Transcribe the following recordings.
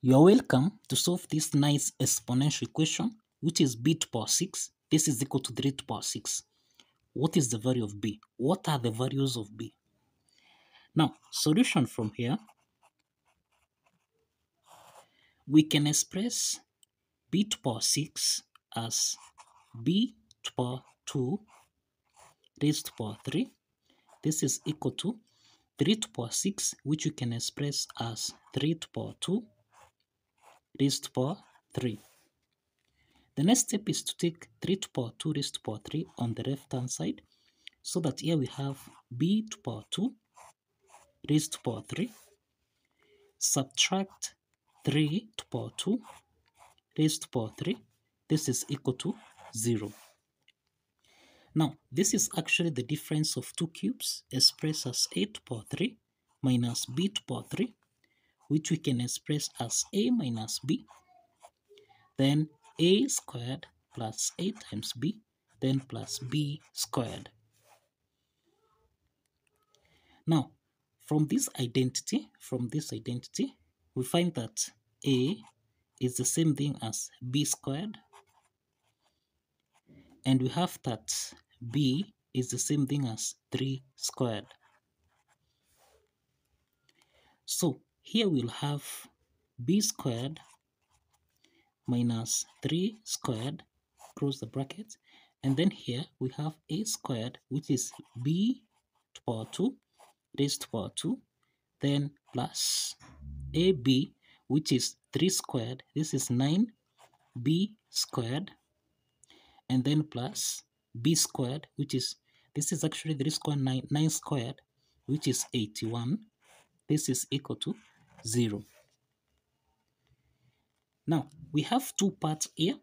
You're welcome to solve this nice exponential equation, which is b to the power 6. This is equal to 3 to the power 6. What is the value of b? What are the values of b? Now, solution from here, we can express b to the power 6 as b to the power 2 raised to the power 3. This is equal to 3 to the power 6, which we can express as 3 to the power 2 raised to the power 3. The next step is to take 3 to the power 2 raised to the power 3 on the left hand side, so that here we have b to the power 2 raised to the power 3, subtract 3 to the power 2 raised to the power 3. This is equal to 0. Now, this is actually the difference of two cubes expressed as a to the power 3 minus b to the power 3, which we can express as a minus b, then a squared plus a times b, then plus b squared. Now, from this identity, we find that a is the same thing as b squared, and we have that b is the same thing as 3 squared. So here we'll have b squared minus 3 squared, close the bracket, and then here we have a squared, which is b to the power 2 raised to the power 2, then plus ab, which is 3 squared, this is 9b squared, and then plus b squared, which is, this is actually 3 squared, 9 squared, which is 81, this is equal to 0. Now, we have two parts here.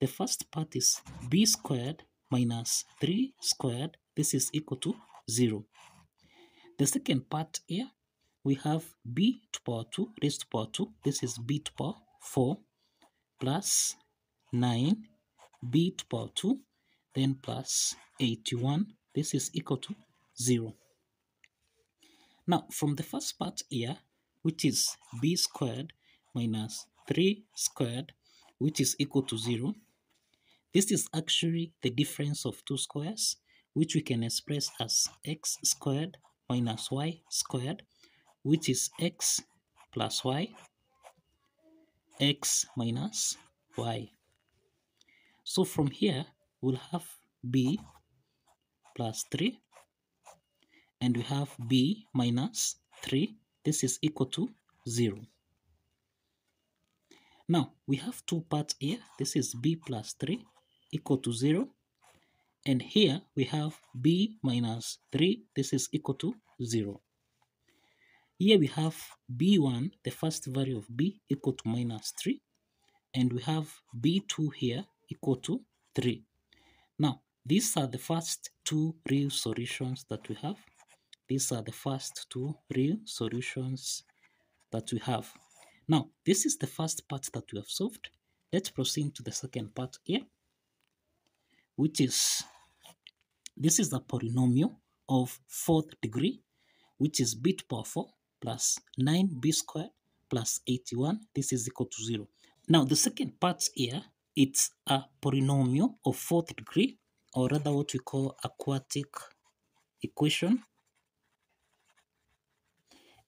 The first part is b squared minus 3 squared. This is equal to 0. The second part here, we have b to the power 2 raised to the power 2. This is b to the power 4 plus 9 b to the power 2, then plus 81. This is equal to 0. Now, from the first part here, which is b squared minus 3 squared, which is equal to 0. This is actually the difference of two squares, which we can express as x squared minus y squared, which is x plus y, x minus y. So from here, we'll have b plus 3, and we have b minus 3. This is equal to 0. Now, we have two parts here. This is b plus 3 equal to 0. And here we have b minus 3. This is equal to 0. Here we have b1, the first value of b, equal to minus 3. And we have b2 here equal to 3. Now, these are the first two real solutions that we have. Now, this is the first part that we have solved. Let's proceed to the second part here, which is, this is the polynomial of 4th degree, which is b to the power 4 plus 9b squared plus 81. This is equal to 0. Now, the second part here, it's a polynomial of 4th degree, or rather what we call a quatic equation.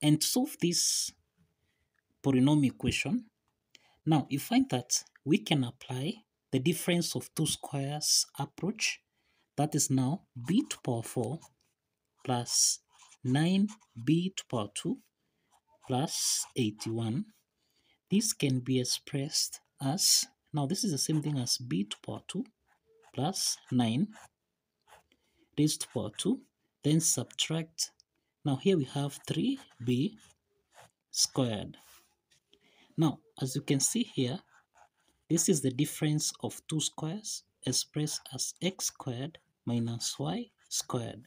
And to solve this polynomial equation, now you find that we can apply the difference of two squares approach, that is now b to the power 4 plus 9b to the power 2 plus 81. This can be expressed as, now this is the same thing as b to the power 2 plus 9 raised to the power 2, then subtract, now here we have 3b squared. Now, as you can see here, this is the difference of two squares expressed as x squared minus y squared.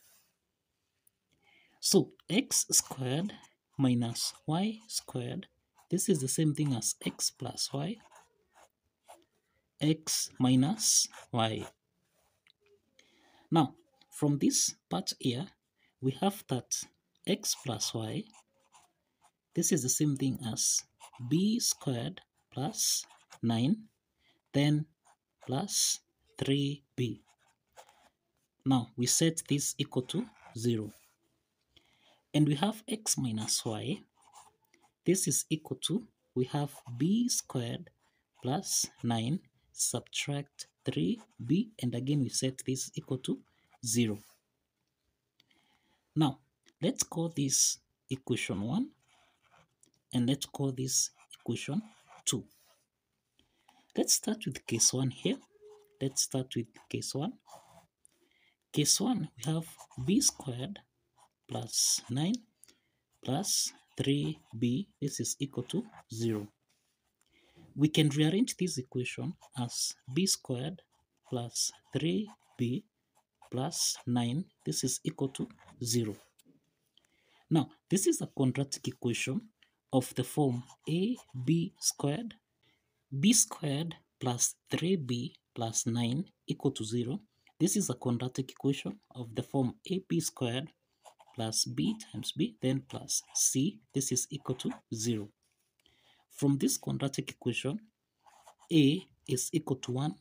So, x squared minus y squared, this is the same thing as x plus y, x minus y. Now, from this part here, we have that x plus y, this is the same thing as b squared plus 9, then plus 3b. Now we set this equal to 0. And we have x minus y. This is equal to, we have b squared plus 9 subtract 3b, and again we set this equal to 0. Now let's call this equation 1, and let's call this equation 2. Let's start with case 1 here. Let's start with case 1. Case 1, we have b squared plus 9 plus 3b. This is equal to 0. We can rearrange this equation as b squared plus 3b plus 9. This is equal to 0. Now, this is a quadratic equation of the form ab squared, b squared plus 3b plus 9 equal to 0. This is a quadratic equation of the form ab squared plus b times b, then plus c. This is equal to 0. From this quadratic equation, a is equal to 1,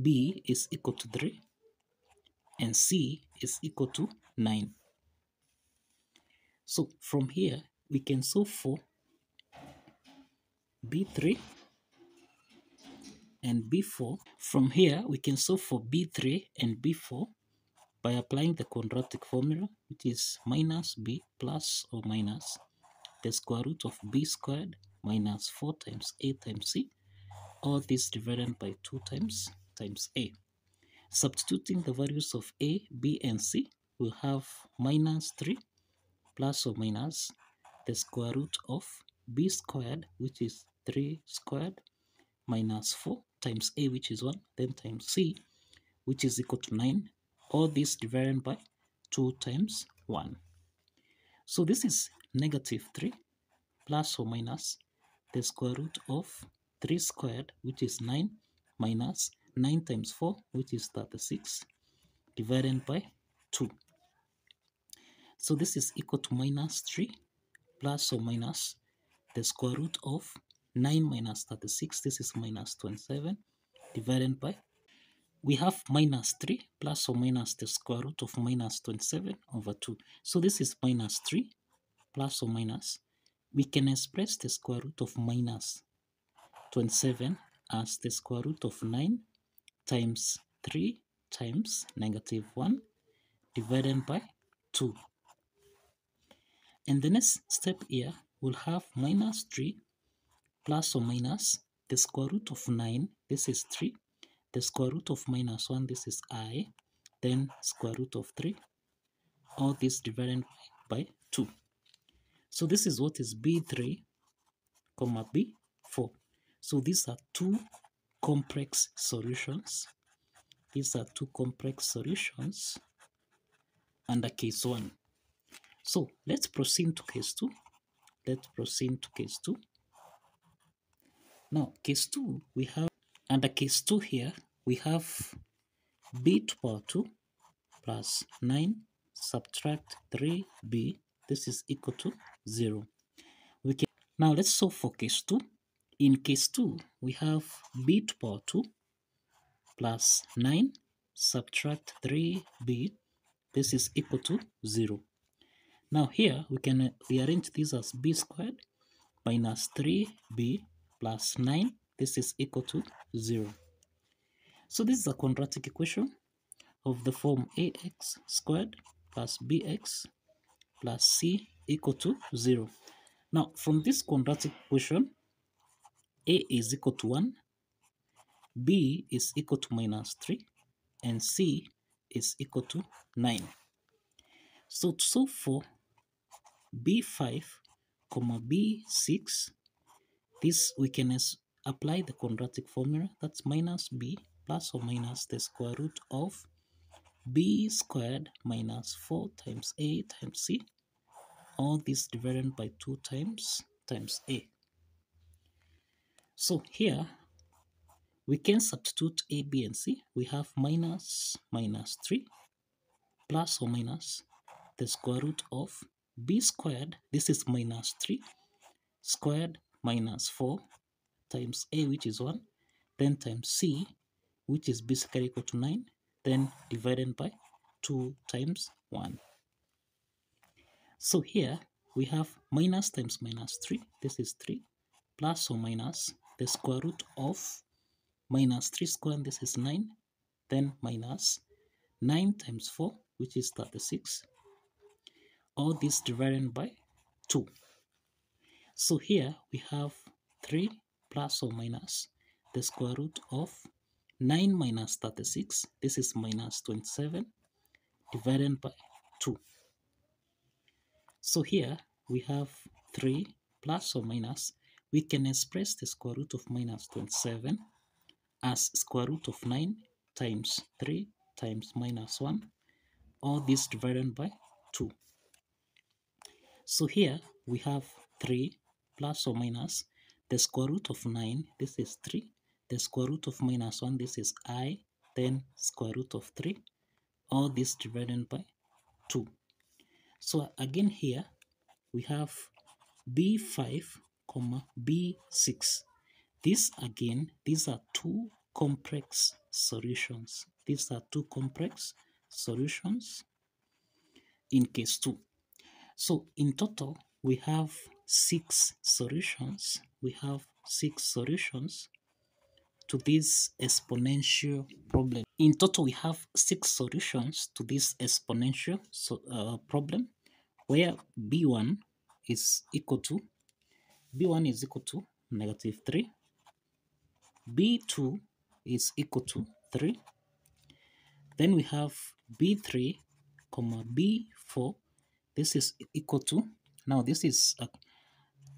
b is equal to 3, and c is equal to 9. So from here, we can solve for b3 and b4. From here, we can solve for b3 and b4 by applying the quadratic formula, which is minus b plus or minus the square root of b squared minus 4 times a times c, all this divided by 2 times a. Substituting the values of a, b, and c, we'll have minus 3 plus or minus the square root of b squared, which is 3 squared, minus 4 times a, which is 1, then times c, which is equal to 9, all this divided by 2 times 1. So this is negative 3 plus or minus the square root of 3 squared, which is 9, minus 9 times 4, which is 36, divided by 2. So this is equal to minus 3 plus or minus the square root of 9 minus 36. This is minus 27 divided by, we have minus 3 plus or minus the square root of minus 27 over 2. So this is minus 3 plus or minus. We can express the square root of minus 27 as the square root of 9 times 3 times negative 1 divided by 2. And the next step here, we'll have minus 3 plus or minus the square root of 9, this is 3, the square root of minus 1, this is I, then square root of 3, all this divided by 2. So this is what is b3, comma b4. So these are two complex solutions. These are two complex solutions under case 1. So let's proceed to case 2. Let's proceed to case 2. Now, case 2, we have, under case 2 here, we have b to power 2 plus 9 subtract 3b. This is equal to 0. We can, now let's solve for case 2. In case 2, we have b to power 2 plus 9 subtract 3b. This is equal to 0. Now here, we can rearrange this as b squared minus 3b plus 9. This is equal to 0. So this is a quadratic equation of the form ax squared plus bx plus c equal to 0. Now from this quadratic equation, a is equal to 1, b is equal to minus 3, and c is equal to 9. So to solve for b5, comma b6, this we can apply the quadratic formula, that's minus b plus or minus the square root of b squared minus 4 times a times c, all this divided by 2 times a. So here we can substitute a, b, and c. We have minus 3 plus or minus the square root of b squared, this is minus 3 squared minus 4 times A, which is 1, then times C, which is basically equal to 9, then divided by 2 times 1. So here we have minus times minus 3, this is 3, plus or minus the square root of minus 3 squared, this is 9, then minus 9 times 4, which is 36, all this divided by 2. So here we have 3 plus or minus the square root of 9 minus 36, this is minus 27, divided by 2. So here we have 3 plus or minus, we can express the square root of minus 27 as square root of 9 times 3 times minus 1, all this divided by 2. So here we have 3 plus or minus the square root of 9, this is 3, the square root of minus 1, this is I, then square root of 3, all this divided by 2. So again here we have B5, B6. This again, these are two complex solutions. These are two complex solutions in case 2. So in total we have 6 solutions. We have 6 solutions to this exponential problem. In total we have 6 solutions to this exponential problem, where B1 is equal to negative 3, B2 is equal to 3, then we have B3, B4, this is equal to, now this is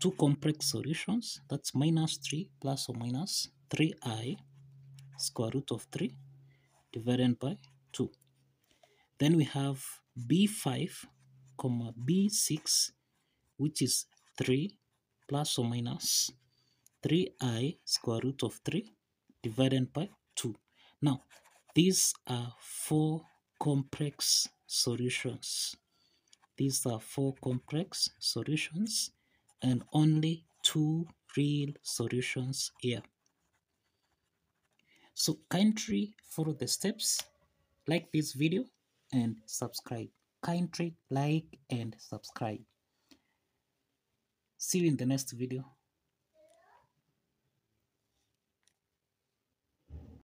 two complex solutions, that's minus 3 plus or minus 3i, square root of 3, divided by 2. Then we have B5, B6, which is 3 plus or minus 3i square root of 3 divided by 2. Now, these are 4 complex solutions. These are 4 complex solutions and only 2 real solutions here. So kindly follow the steps, like this video and subscribe. Kindly like and subscribe. See you in the next video.